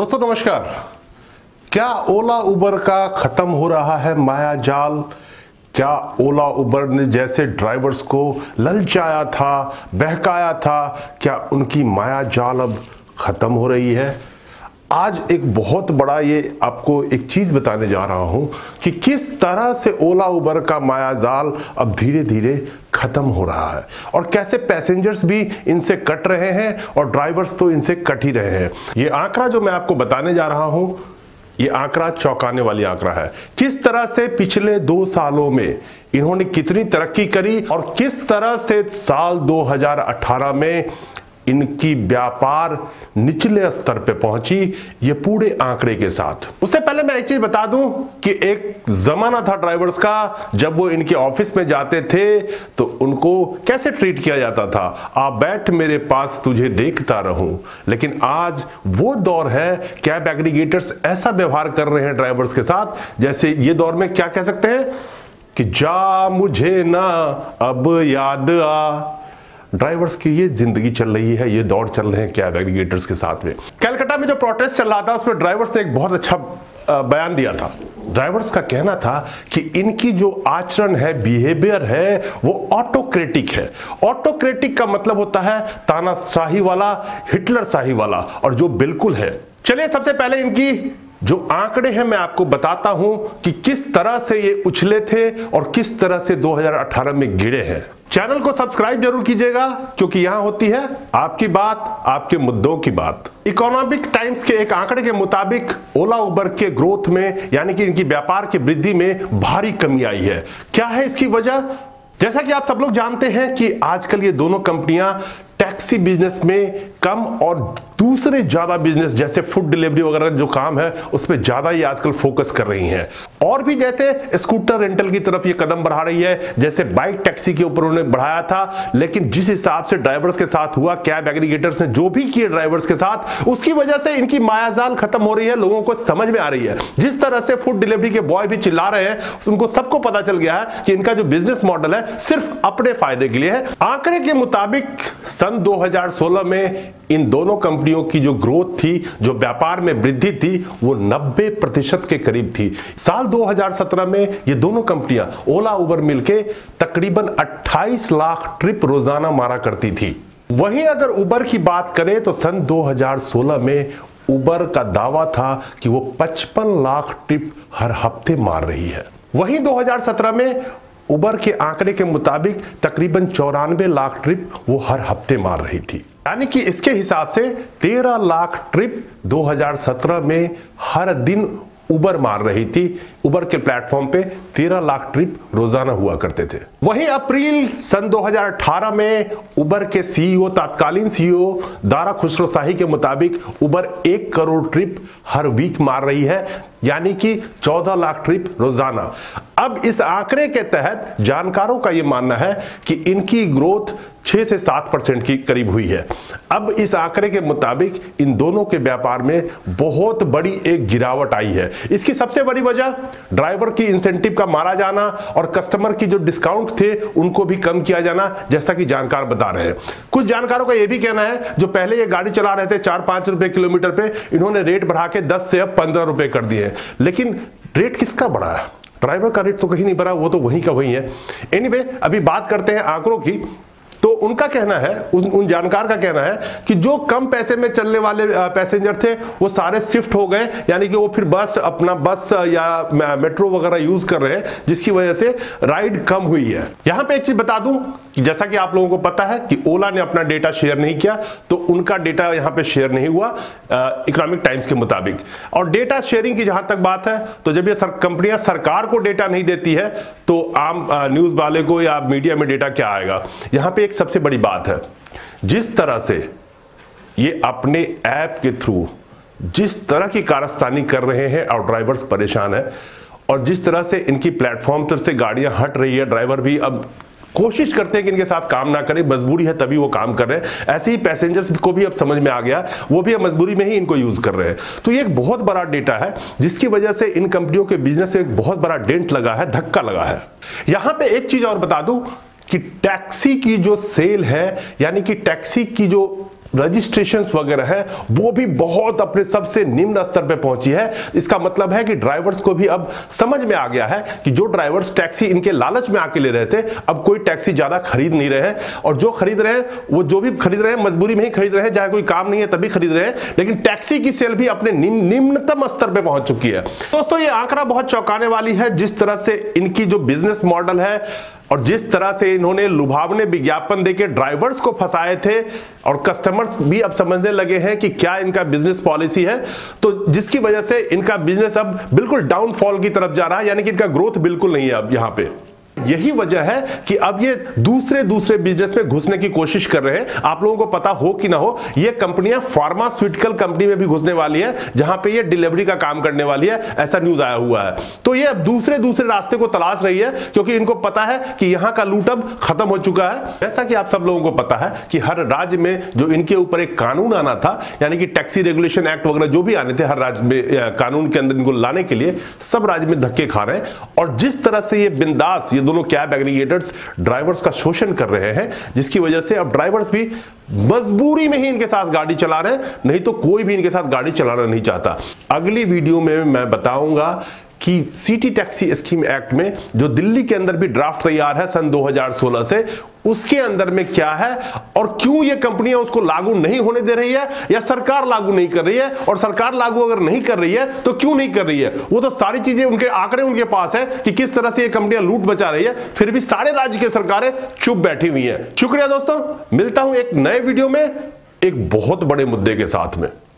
दोस्तों नमस्कार। क्या ओला उबर का खत्म हो रहा है मायाजाल? क्या ओला उबर ने जैसे ड्राइवर्स को ललचाया था, बहकाया था, क्या उनकी मायाजाल अब खत्म हो रही है? आज एक बहुत बड़ा ये आपको एक चीज़ बताने जा रहा हूं कि किस तरह से ओला उबर का मायाजाल अब धीरे धीरे खत्म हो रहा है और कैसे पैसेंजर्स भी इनसे कट रहे हैं और ड्राइवर्स तो इनसे कट ही रहे हैं। ये आंकड़ा जो मैं आपको बताने जा रहा हूं, ये आंकड़ा चौंकाने वाली आंकड़ा है। किस तरह से पिछले 2 सालों में इन्होंने कितनी तरक्की करी और किस तरह से साल 2018 में इनकी व्यापार निचले स्तर पे पहुंची, ये पूरे आंकड़े के साथ। उससे पहले मैं एक चीज बता दूं कि एक जमाना था ड्राइवर्स का, जब वो इनके ऑफिस में जाते थे तो उनको कैसे ट्रीट किया जाता था, आ बैठ मेरे पास तुझे देखता रहूं। लेकिन आज वो दौर है, कैब एग्रीगेटर्स ऐसा व्यवहार कर रहे हैं ड्राइवर्स के साथ जैसे ये दौर में क्या कह सकते हैं कि जा मुझे ना अब याद आ। ड्राइवर्स की ये जिंदगी चल रही है, ये दौड़ चल रहे हैं कैब एग्रीगेटर्स के साथ में। कलकत्ता में जो प्रोटेस्ट चल रहा था उसमें ड्राइवर्स ने एक बहुत अच्छा बयान दिया था। ड्राइवर्स का कहना था कि इनकी जो आचरण है, बिहेवियर है, वो ऑटोक्रेटिक है। ऑटोक्रेटिक का मतलब होता है तानाशाही वाला, हिटलर शाही वाला, और जो बिल्कुल है। चलिए सबसे पहले इनकी जो आंकड़े हैं मैं आपको बताता हूं कि किस तरह से ये उछले थे और किस तरह से 2018 में गिरे हैं। चैनल को सब्सक्राइब जरूर कीजिएगा क्योंकि यहां होती है आपकी बात, आपके मुद्दों की बात। इकोनॉमिक टाइम्स के एक आंकड़े के मुताबिक ओला उबर के ग्रोथ में, यानी कि इनकी व्यापार की वृद्धि में भारी कमी आई है। क्या है इसकी वजह? जैसा कि आप सब लोग जानते हैं कि आजकल ये दोनों कंपनियां टैक्सी बिजनेस में कम और दूसरे ज़्यादा बिजनेस जैसे फूड डिलीवरी वगैरह जो काम है उस पर ज़्यादा ही आजकल फोकस कर रही हैं, और भी जैसे स्कूटर रेंटल की तरफ ये कदम बढ़ा रही है, जैसे बाइक टैक्सी के ऊपर उन्होंने बढ़ाया था। लेकिन जिस हिसाब से ड्राइवर्स के साथ हुआ, कैब एग्रीगेटर्स ने जो भी किए ड्राइवर्स के साथ, उसकी वजह से इनकी मायाजाल खत्म हो रही है। लोगों को समझ में आ रही है, जिस तरह से फूड डिलीवरी के बॉय भी चिल्ला रहे हैं, उनको सबको पता चल गया है कि इनका जो बिजनेस मॉडल है सिर्फ अपने फायदे के लिए है। आंकड़े के मुताबिक 2016 में इन दोनों कंपनियों की जो ग्रोथ थी, जो व्यापार में वृद्धि थी, वो 90% के करीब थी। साल 2017 में ये दोनों कंपनियां ओला उबर मिलके तकरीबन 28 लाख ट्रिप रोजाना मारा करती थी। वहीं अगर उबर की बात करें तो सन 2016 में उबर का दावा था कि वो 55 लाख ट्रिप हर हफ्ते मार रही है। वहीं 2017 में उबर के आंकड़े के मुताबिक तकरीबन 94 लाख ट्रिप वो हर हफ्ते मार रही थी, यानी कि इसके हिसाब से 13 लाख ट्रिप 2017 में हर दिन उबर मार रही थी। उबर के प्लेटफॉर्म पे 13 लाख ट्रिप रोजाना हुआ करते थे। वहीं अप्रैल सन 2018 में उबर के सीईओ, तत्कालीन सीईओ दारा खुसरोशाही के मुताबिक उबर 1 करोड़ ट्रिप हर वीक मार रही है, यानी कि 14 लाख ट्रिप रोजाना। अब इस आंकड़े के तहत जानकारों का यह मानना है कि इनकी ग्रोथ 6 से 7% के करीब हुई है। अब इस आंकड़े के मुताबिक इन दोनों के व्यापार में बहुत बड़ी एक गिरावट आई है। इसकी सबसे बड़ी वजह ड्राइवर की इंसेंटिव का मारा जाना और कस्टमर की जो डिस्काउंट थे उनको भी कम किया जाना, जैसा कि जानकार बता रहे हैं। कुछ जानकारों का यह भी कहना है जो पहले ये गाड़ी चला रहे थे 4-5 रुपए किलोमीटर पे, इन्होंने रेट बढ़ा के 10 से अब 15 रुपए कर दिए। लेकिन रेट किसका बढ़ा है? ड्राइवर का रेट तो कहीं नहीं बढ़ा, वो तो वहीं का वहीं है। एनीवे, अभी बात करते हैं आंकड़ों की। तो उनका कहना है, उन जानकार का कहना है कि जो कम पैसे में चलने वाले पैसेंजर थे वो सारे शिफ्ट हो गए, यानी कि वो फिर बस या मेट्रो वगैरह यूज कर रहे हैं, जिसकी वजह से राइड कम हुई है। यहां पे एक चीज बता दूं कि जैसा कि आप लोगों को पता है कि ओला ने अपना डेटा शेयर नहीं किया, तो उनका डेटा यहाँ पे शेयर नहीं हुआ इकोनॉमिक टाइम्स के मुताबिक। और डेटा शेयरिंग की जहां तक बात है, तो जब ये कंपनियां सरकार को डेटा नहीं देती है तो आम न्यूज वाले को या मीडिया में डेटा क्या आएगा? यहाँ पे सबसे बड़ी बात है, जिस तरह से ये अपने ऐप के थ्रू जिस तरह की कारस्तानी कर रहे हैं और ड्राइवर्स परेशान है, और जिस तरह से इनकी प्लेटफॉर्म पर से गाड़ियां हट रही है, ड्राइवर भी अब कोशिश करते हैं कि इनके साथ काम ना करें, मजबूरी है तभी वो काम कर रहे हैं। ऐसे ही पैसेंजर्स को भी अब समझ में आ गया, वो भी अब मजबूरी में ही इनको यूज कर रहे हैं। तो ये एक बहुत बड़ा डेटा है जिसकी वजह से इन कंपनियों के बिजनेस में एक बहुत बड़ा डेंट लगा है, धक्का लगा है। यहां पर एक चीज और बता दूं कि टैक्सी की जो सेल है, यानी कि टैक्सी की जो रजिस्ट्रेशंस वगैरह हैं वो भी बहुत अपने सबसे निम्न स्तर पे पहुंची है। इसका मतलब है कि ड्राइवर्स को भी अब समझ में आ गया है कि जो ड्राइवर्स टैक्सी इनके लालच में आके ले रहे थे अब कोई टैक्सी ज्यादा खरीद नहीं रहे हैं, और जो खरीद रहे हैं वो जो भी खरीद रहे हैं मजबूरी में ही खरीद रहे हैं, चाहे कोई काम नहीं है तभी खरीद रहे हैं, लेकिन टैक्सी की सेल भी अपने निम्नतम स्तर पर पहुंच चुकी है। दोस्तों ये आंकड़ा बहुत चौंकाने वाली है, जिस तरह से इनकी जो बिजनेस मॉडल है और जिस तरह से इन्होंने लुभावने विज्ञापन देके ड्राइवर्स को फंसाए थे और कस्टमर्स भी अब समझने लगे हैं कि क्या इनका बिजनेस पॉलिसी है, तो जिसकी वजह से इनका बिजनेस अब बिल्कुल डाउनफॉल की तरफ जा रहा है, यानी कि इनका ग्रोथ बिल्कुल नहीं है अब यहाँ पे। यही वजह है कि अब ये दूसरे बिजनेस में घुसने की कोशिश कर रहे हैं। आप लोगों को पता हो कि ना हो, ये कंपनियां फार्मास्यूटिकल कंपनी में भी घुसने वाली है, जहां पे ये डिलीवरी का काम करने वाली है, ऐसा न्यूज आया हुआ है। तो ये अब दूसरे रास्ते को तलाश रही है, क्योंकि इनको पता है कि यहां का लूट अब खत्म हो चुका है। जैसा कि आप सब लोगों को पता है कि हर राज्य में जो इनके ऊपर एक कानून आना था, यानी कि टैक्सी रेगुलेशन एक्ट वगैरह जो भी आने थे, हर राज्य में कानून के अंदर इनको लाने के लिए सब राज्य में धक्के खा रहे हैं। और जिस तरह से ये बिंदास दोनों कैब एग्रीगेटर्स ड्राइवर्स का शोषण कर रहे हैं, जिसकी वजह से अब ड्राइवर्स भी मजबूरी में ही इनके साथ गाड़ी चला रहे हैं, नहीं तो कोई भी इनके साथ गाड़ी चलाना नहीं चाहता। अगली वीडियो में मैं बताऊंगा कि सिटी टैक्सी स्कीम एक्ट में जो दिल्ली के अंदर भी ड्राफ्ट तैयार है सन 2016 से, उसके अंदर में क्या है और क्यों ये कंपनियां उसको लागू नहीं होने दे रही है, या सरकार लागू नहीं कर रही है, और सरकार लागू अगर नहीं कर रही है तो क्यों नहीं कर रही है। वो तो सारी चीजें उनके आंकड़े उनके पास है कि किस तरह से ये कंपनियां लूट मचा रही है, फिर भी सारे राज्य की सरकारें चुप बैठी हुई है। शुक्रिया दोस्तों, मिलता हूं एक नए वीडियो में एक बहुत बड़े मुद्दे के साथ में।